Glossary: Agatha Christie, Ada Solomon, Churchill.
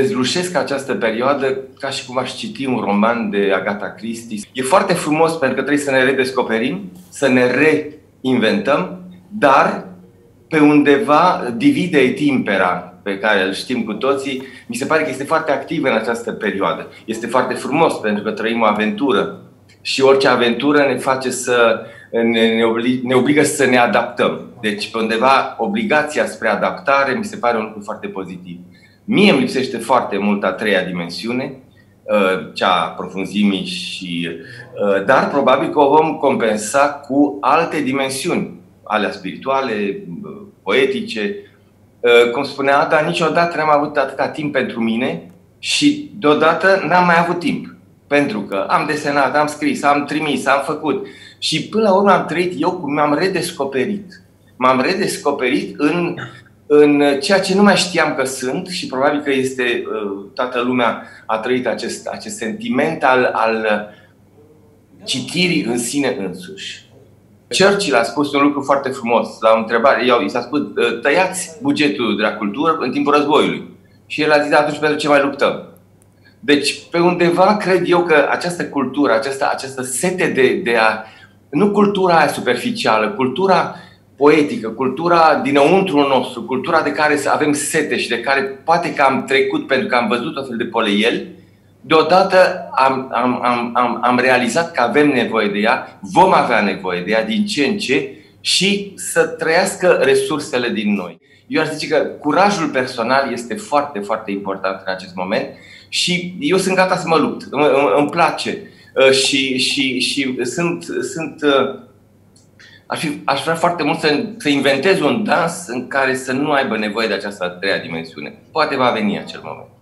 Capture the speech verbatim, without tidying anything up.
dezlușesc această perioadă ca și cum aș citi un roman de Agatha Christie. E foarte frumos pentru că trebuie să ne redescoperim, să ne reinventăm, dar pe undeva divide timpera pe care îl știm cu toții. Mi se pare că este foarte activ în această perioadă. Este foarte frumos pentru că trăim o aventură și orice aventură ne face să ne, ne, oblig, ne obligă să ne adaptăm. Deci pe undeva obligația spre adaptare mi se pare un lucru foarte pozitiv. Mie îmi lipsește foarte mult a treia dimensiune, cea a profunzimii, și, dar probabil că o vom compensa cu alte dimensiuni, alea spirituale, poetice. Cum spunea Ada, niciodată n-am avut atâta timp pentru mine și deodată n-am mai avut timp. Pentru că am desenat, am scris, am trimis, am făcut și până la urmă am trăit eu cum m-am redescoperit. M-am redescoperit în... în ceea ce nu mai știam că sunt, și probabil că este, toată lumea a trăit acest, acest sentiment al, al citirii în sine însuși. Churchill a spus un lucru foarte frumos la o întrebare. Iau, i s-a spus, tăiați bugetul de la cultură în timpul războiului. Și el a zis, atunci pentru ce mai luptăm? Deci, pe undeva, cred eu că această cultură, această, această sete de, de a... Nu cultura aia superficială, cultura poetică, cultura dinăuntrul nostru, cultura de care avem sete și de care poate că am trecut pentru că am văzut o fel de poleieli, deodată am, am, am, am, am realizat că avem nevoie de ea, vom avea nevoie de ea din ce în ce și să trăiască resursele din noi. Eu aș zice că curajul personal este foarte, foarte important în acest moment și eu sunt gata să mă lupt, îmi, îmi place și, și, și sunt... sunt Aș, fi, aș vrea foarte mult să, să inventez un dans în care să nu aibă nevoie de această a treia dimensiune. Poate va veni acel moment.